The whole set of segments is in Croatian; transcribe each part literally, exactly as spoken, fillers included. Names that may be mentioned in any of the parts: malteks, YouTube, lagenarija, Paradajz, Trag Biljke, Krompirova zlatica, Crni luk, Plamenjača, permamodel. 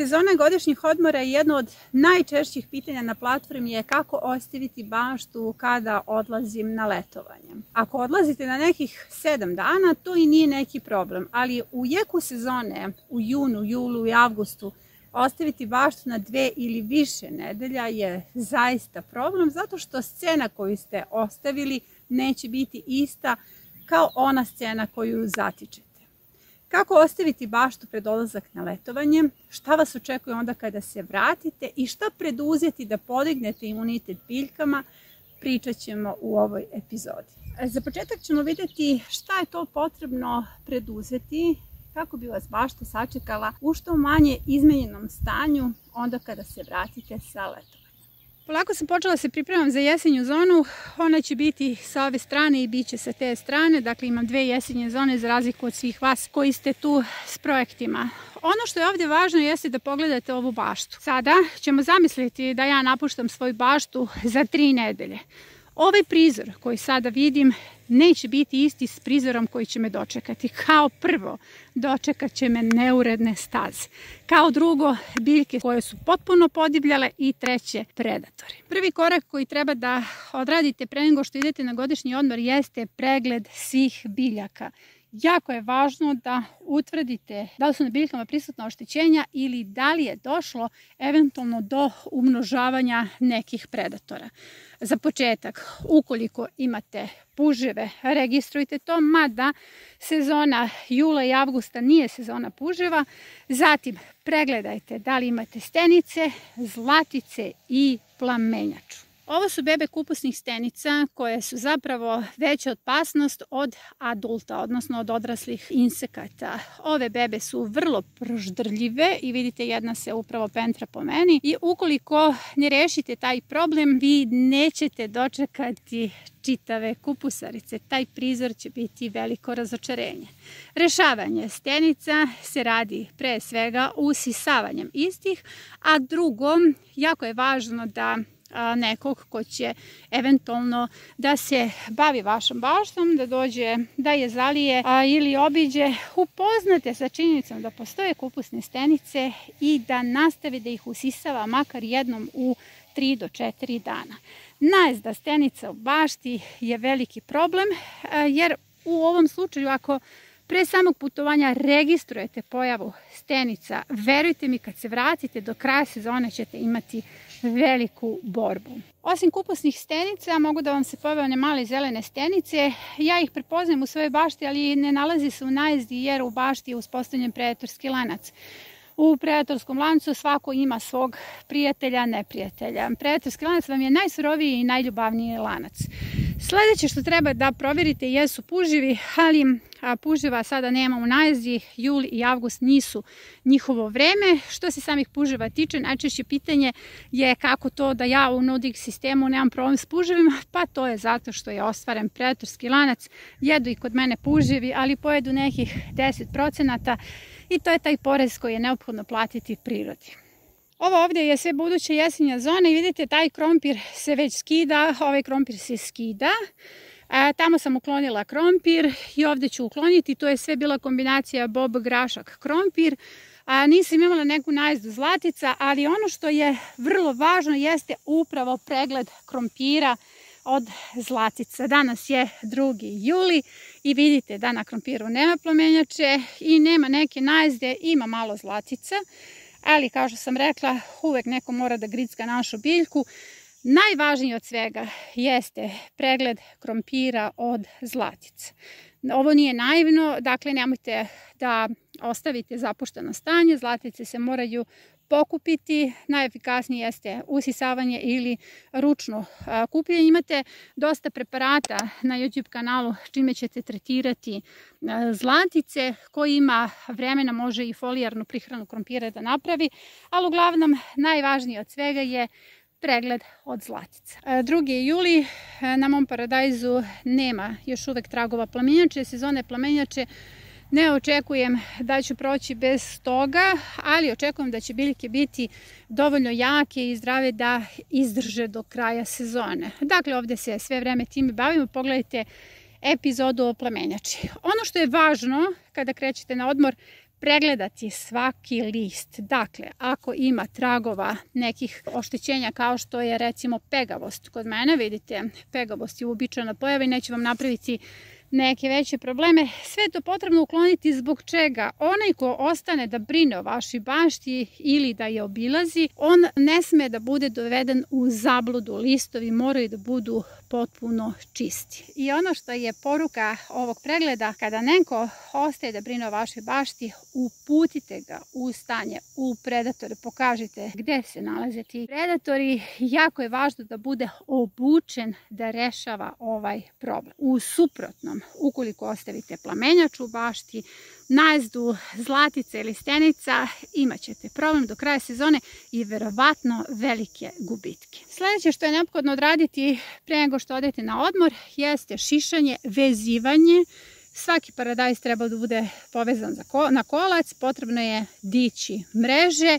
Sezona godišnjih odmora je jedno od najčešćih pitanja na platformi je kako ostaviti baštu kada odlazim na letovanje. Ako odlazite na nekih sedam dana, to i nije neki problem, ali u jeku sezone, u junu, julu i avgustu, ostaviti baštu na dve ili više nedelja je zaista problem, zato što scena koju ste ostavili neće biti ista kao ona scena koju zatičete. Kako ostaviti baštu pred odlazak na letovanje, šta vas očekuje onda kada se vratite i šta preduzeti da podignete imunitet biljkama, pričat ćemo u ovoj epizodi. Za početak ćemo vidjeti šta je to potrebno preduzeti kako bi vas bašta sačekala u što manje izmenjenom stanju onda kada se vratite sa letovanja. Polako sam počela se pripremam za jesenju zonu, ona će biti sa ove strane i bit će sa te strane, dakle imam dve jesenje zone za razliku od svih vas koji ste tu s projektima. Ono što je ovdje važno jeste da pogledate ovu baštu. Sada ćemo zamisliti da ja napuštam svoju baštu za tri nedelje. Ovaj prizor koji sada vidim neće biti isti s prizorom koji će me dočekati. Kao prvo, dočekat će me neuredne staze. Kao drugo, biljke koje su potpuno podivljale i treće, predatori. Prvi korak koji treba da odradite pre nego što idete na godišnji odmor jeste pregled svih biljaka. Jako je važno da utvrdite da li su na biljkama prisutna oštećenja ili da li je došlo eventualno do umnožavanja nekih predatora. Za početak, ukoliko imate puževe, registrujte to, mada sezona jula i avgusta nije sezona puževa. Zatim pregledajte da li imate stenice, zlatice i plamenjaču. Ovo su bebe kupusnih stenica koje su zapravo veća opasnost od adulta, odnosno od odraslih insekata. Ove bebe su vrlo proždrljive i vidite jedna se upravo pentra po meni. I ukoliko ne rešite taj problem, vi nećete dočekati čitave kupusarice. Taj prizor će biti veliko razočarenje. Rešavanje stenica se radi pre svega usisavanjem istih, a drugo, jako je važno da nekog ko će eventualno da se bavi vašom baštom, da dođe, da je zalije ili obiđe, upoznate sa činjenicom da postoje kupusne stenice i da nastavi da ih usisava makar jednom u tri do četiri dana. Najezda stenica u bašti je veliki problem jer u ovom slučaju ako pre samog putovanja registrujete pojavu stenica, verujte mi kad se vratite do kraja sezone ćete imati veliku borbu. Osim kupusnih stenica mogu da vam se pojave one male zelene stenice. Ja ih prepoznajem u svojoj bašti, ali ne nalazi se u najezdi jer u bašti je uspostavljen predatorski lanac. U predatorskom lancu svako ima svog prijatelja, neprijatelja. Predatorski lanac vam je najsuroviji i najljubavniji lanac. Sljedeće što treba da provjerite jesu puževi, ali puževa sada nema u najezdi, jul i avgust nisu njihovo vreme. Što se samih puževa tiče, najčešće pitanje je kako to da ja u nudik sistemu nemam problem s puževima, pa to je zato što je ostvaren predatorski lanac. Jedu i kod mene puževi, ali pojedu nekih deset procenata i to je taj porez koji je neophodno platiti prirodi. Ovo ovdje je sve buduća jesenja zona i vidite taj krompir se već skida, ovaj krompir se skida. E, tamo sam uklonila krompir i ovdje ću ukloniti, to je sve bila kombinacija bob, grašak, krompir. A, nisam imala neku najezdu zlatica, ali ono što je vrlo važno jeste upravo pregled krompira od zlatica. Danas je drugi juli i vidite da na krompiru nema plamenjače i nema neke najezde, ima malo zlatica. Ali, kao što sam rekla, uvek neko mora da gricka našu biljku. Najvažnije od svega jeste pregled krompira od zlatica. Ovo nije naivno, dakle nemojte da ostavite zapušteno stanje, zlatice se moraju pokupiti, najefikasnije jeste usisavanje ili ručno kupljenje. Imate dosta preparata na YouTube kanalu čime ćete tretirati zlatice, koji ima vremena može i folijarnu prihranu krompira da napravi, ali uglavnom najvažnije od svega je pregled od zlatica. drugi juli na mom paradajzu nema još uvek tragova plamenjače, sezone plamenjače ne očekujem da ću proći bez toga, ali očekujem da će biljke biti dovoljno jake i zdrave da izdrže do kraja sezone. Dakle, ovdje se sve vreme time bavimo. Pogledajte epizodu o plamenjači. Ono što je važno kada krećete na odmor, pregledati svaki list. Dakle, ako ima tragova nekih oštećenja kao što je recimo pegavost kod mene, vidite, pegavost je uobičajena pojava i neće vam napraviti neke veće probleme, sve je to potrebno ukloniti. Zbog čega? Onaj ko ostane da brine o vašoj bašti ili da je obilazi, on ne sme da bude doveden u zabludu. Listovi moraju da budu potpuno čisti. I ono što je poruka ovog pregleda, kada neko ostaje da brine o vašoj bašti, uputite ga u stanje, u predatore, pokažite gde se nalaze ti predatori. Jako je važno da bude obučen da rešava ovaj problem. U suprotnom, ukoliko ostavite plamenjaču u bašti, najezdu, zlatice ili stenica, imat ćete problem do kraja sezone i verovatno velike gubitke. Sljedeće što je neophodno odraditi pre nego što odete na odmor jeste šišanje, vezivanje. Svaki paradajz treba da bude povezan na kolac, potrebno je dići mreže,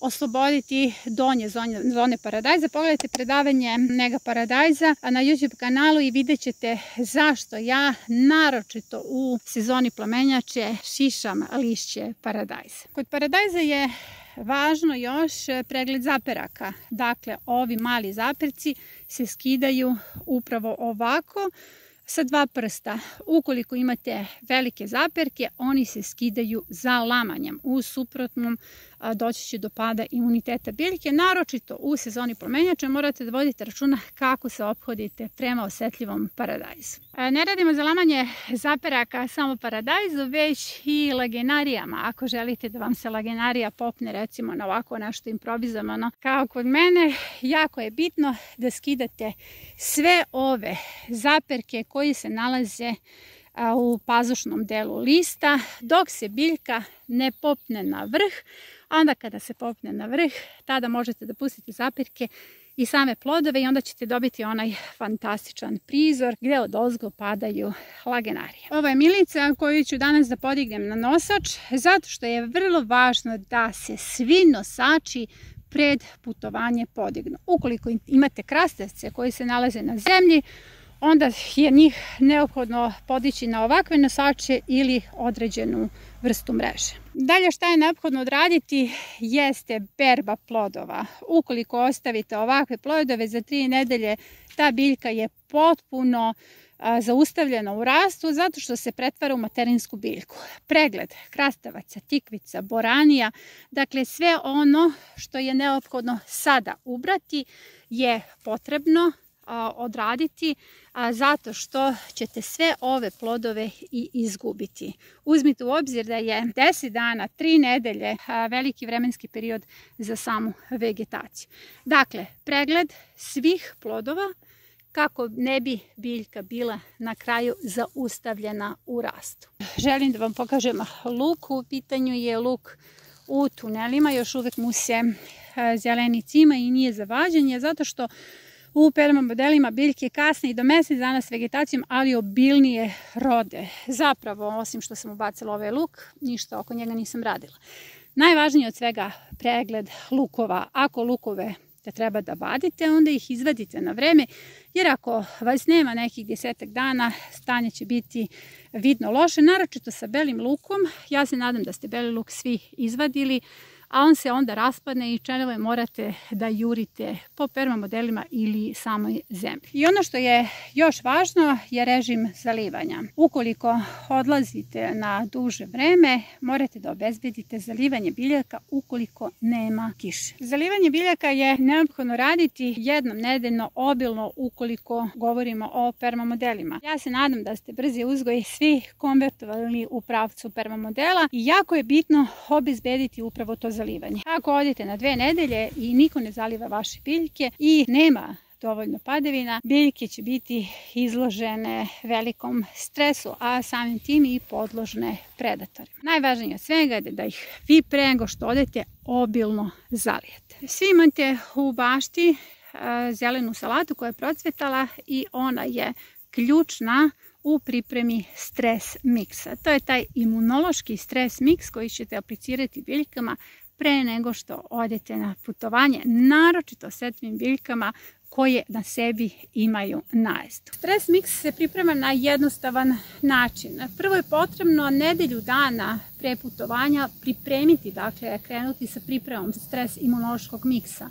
osloboditi donje zone paradajza. Pogledajte predavanje Mega paradajza na YouTube kanalu i vidjet ćete zašto ja naročito u sezoni plamenjače šišam lišće paradajza. Kod paradajza je važno još pregled zaperaka. Dakle, ovi mali zaperci se skidaju upravo ovako, sa dva prsta. Ukoliko imate velike zaperke, oni se skidaju zalamanjem. U suprotnom doći će do pada imuniteta biljke. Naročito u sezoni plamenjače morate da vodite računa kako se ophodite prema osetljivom paradajzu. Ne radimo zalamanje zaperaka samo paradajzu, već i lagenarijama. Ako želite da vam se lagenarija popne recimo na ovako nešto improvizovano kao kod mene, jako je bitno da skidate sve ove zaperke koji se nalaze u pazušnom delu lista dok se biljka ne popne na vrh. Onda kada se popne na vrh, tada možete da pustite zaperke i same plodove i onda ćete dobiti onaj fantastičan prizor gdje od ozgo padaju lagenarije. Ovo je milica koju ću danas da podignem na nosač, zato što je vrlo važno da se svi nosači pred putovanje podignu. Ukoliko imate krastavce koji se nalaze na zemlji, onda je njih neophodno podići na ovakve nosače ili određenu vrstu mreže. Dalje šta je neophodno odraditi jeste berba plodova. Ukoliko ostavite ovakve plodove za tri nedelje, ta biljka je potpuno zaustavljena u rastu zato što se pretvara u materinsku biljku. Pregled krastavaca, tikvica, boranija, dakle sve ono što je neophodno sada ubrati je potrebno odraditi, zato što ćete sve ove plodove i izgubiti. Uzmite u obzir da je deset dana, tri nedelje veliki vremenski period za samu vegetaciju. Dakle, pregled svih plodova kako ne bi biljka bila na kraju zaustavljena u rastu. Želim da vam pokažem luk. U pitanju je luk u tunelima. Još uvek mu se zeleni cima i nije za vađenje, zato što u permamodelima biljke kasne i do mesec dana s vegetacijom, ali obilnije rode. Zapravo, osim što sam ubacila ovaj luk, ništa oko njega nisam radila. Najvažnije od svega pregled lukova. Ako lukove da treba da vadite, onda ih izvadite na vreme, jer ako vas nema nekih desetak dana, stanje će biti vidno loše, naročito sa belim lukom. Ja se nadam da ste beli luk svi izvadili, a on se onda raspadne i čenove morate da jurite po permamodelima ili samoj zemlji. I ono što je još važno je režim zalivanja. Ukoliko odlazite na duže vreme, morate da obezbedite zalivanje biljaka ukoliko nema kiše. Zalivanje biljaka je neophodno raditi jednom nedeljno obilno ukoliko govorimo o permamodelima. Ja se nadam da ste brzi uzgoj svi konvertovali u pravcu permamodela i jako je bitno obezbediti upravo to zalivanje. Ako odete na dve nedelje i niko ne zaliva vaše biljke i nema dovoljno padavina, biljke će biti izložene velikom stresu, a samim tim i podložne predatorima. Najvažnije od svega je da ih vi pre nego što odete obilno zalijete. Svi imate u bašti zelenu salatu koja je procvetala i ona je ključna u pripremi stres miksa. To je taj imunološki stres miks koji ćete aplicirati biljkama pre nego što odete na putovanje. Naročito osetljivim biljkama koje na sebi imaju najezdu. Stres miks se priprema na jednostavan način. Prvo je potrebno nedelju dana pre putovanja pripremiti, dakle krenuti sa pripremom stres imunološkog miksa.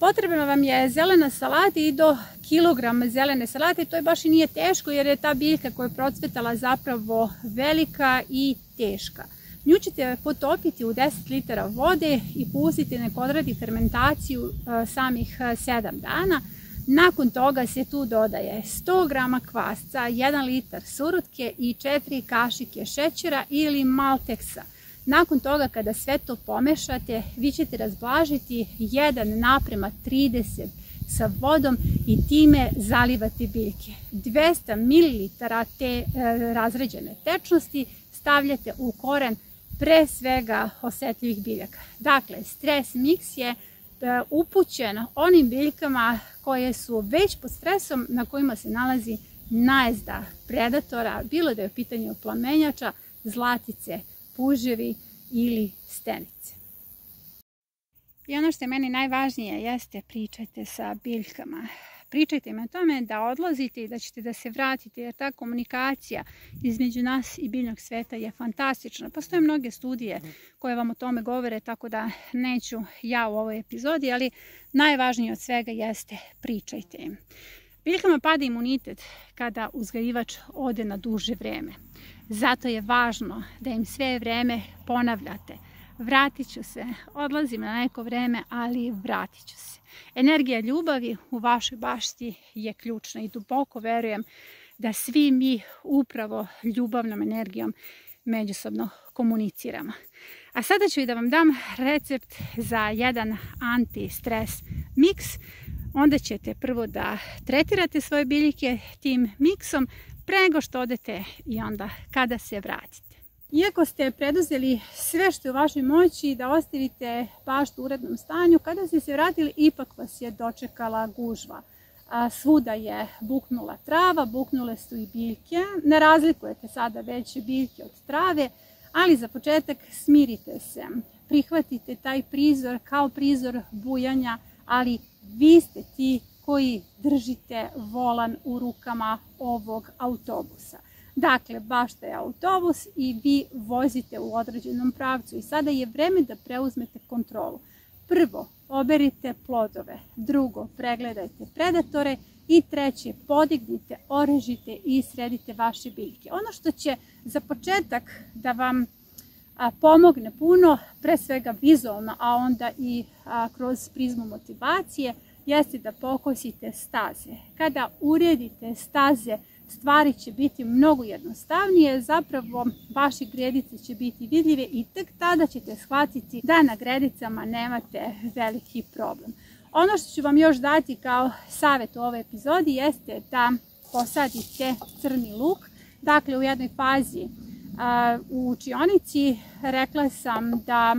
Potrebna vam je zelena salata i do kilogram zelene salate. To je baš i nije teško jer je ta biljka koja je procvetala zapravo velika i teška. Nju ćete potopiti u deset litara vode i pustite nek odradi fermentaciju samih sedam dana. Nakon toga se tu dodaje sto grama kvasca, jedan litar surutke i četiri kašike šećera ili malteksa. Nakon toga, kada sve to pomešate, vi ćete razblažiti jedan naprema trideset sa vodom i time zalivati biljke. dvesta mililitara te razređene tečnosti stavljate u koren pre svega osetljivih biljaka. Dakle, stres miks je upućen onim biljkama koje su već pod stresom, na kojima se nalazi najezda predatora, bilo da je u pitanju plamenjača, zlatice, puževi ili stenice. I ono što je meni najvažnije jeste pričajte sa biljkama. Pričajte im o tome da odlazite i da ćete da se vratite, jer ta komunikacija između nas i biljnog sveta je fantastična. Postoje mnoge studije koje vam o tome govore, tako da neću ja u ovoj epizodi, ali najvažnije od svega jeste pričajte im. Biljkama pada imunitet kada uzgajivač ode na duže vreme. Zato je važno da im sve vreme ponavljate. Vratit ću se, odlazim na neko vreme, ali vratit ću se. Energija ljubavi u vašoj bašti je ključna i duboko verujem da svi mi upravo ljubavnom energijom međusobno komuniciramo. A sada ću i da vam dam recept za jedan anti-stres miks. Onda ćete prvo da tretirate svoje biljke tim miksom prego što odete i onda kada se vratite. Iako ste preduzeli sve što je u vašoj moći da ostavite baštu u urednom stanju, kada ste se vratili ipak vas je dočekala gužva. Svuda je buknula trava, buknule su i biljke. Ne razlikujete sada već biljke od trave, ali za početak smirite se. Prihvatite taj prizor kao prizor bujanja, ali vi ste ti koji držite volan u rukama ovog autobusa. Dakle, bašta je autobus i vi vozite u određenom pravcu i sada je vreme da preuzmete kontrolu. Prvo, oberite plodove, drugo, pregledajte predatore i treće, podignite, orežite i sredite vaše biljke. Ono što će za početak da vam pomogne puno, pre svega vizualno, a onda i kroz prizmu motivacije, jeste da pokosite staze. Kada uredite staze, stvari će biti mnogo jednostavnije, zapravo vaše gredice će biti vidljive i tek tada ćete shvatiti da na gredicama nemate veliki problem. Ono što ću vam još dati kao savjet u ovoj epizodi jeste da posadite crni luk. Dakle, u jednoj fazi u učionici rekla sam da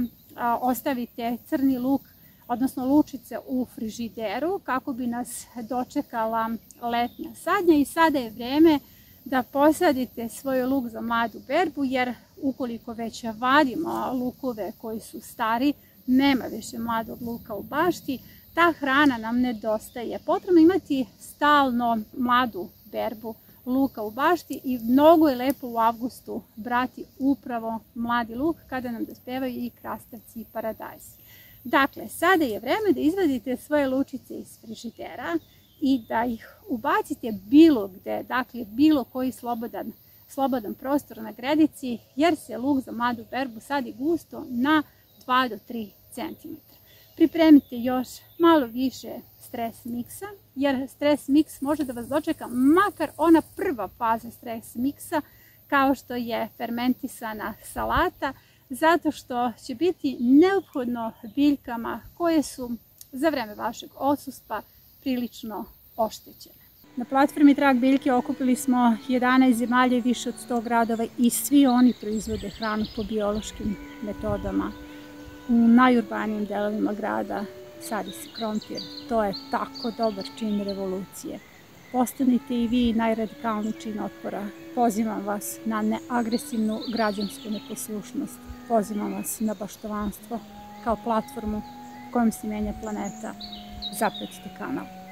ostavite crni luk, odnosno lučice u frižideru kako bi nas dočekala letnja sadnja i sada je vreme da posadite svoj luk za mladu berbu jer ukoliko već vadimo lukove koji su stari, nema više mladog luka u bašti, ta hrana nam nedostaje. Potrebno imati stalno mladu berbu luka u bašti i mnogo je lepo u avgustu brati upravo mladi luk kada nam dospevaju i krastavci i paradajzi. Dakle, sada je vreme da izvadite svoje lučice iz frižidera i da ih ubacite bilo gde, dakle bilo koji slobodan, slobodan prostor na gredici, jer se luk za mladu berbu sadi gusto na dva do tri centimetra. Pripremite još malo više stres miksa, jer stres miks može da vas dočeka makar ona prva faza stres miksa, kao što je fermentisana salata, zato što će biti neophodno biljkama koje su za vreme vašeg odsustva prilično oštećene. Na platformi Trag Biljke okupili smo jedanaest zemalja i više od sto gradova i svi oni proizvode hranu po biološkim metodama. U najurbanijim delovima grada sadi se krompir. To je tako dobar čin revolucije. Postanite i vi najradikalniji čin otpora. Pozivam vas na neagresivnu građansku neposlušnost. Pozivam vas na baštovanstvo kao platformu kojom se menja planeta. Zapratite kanal.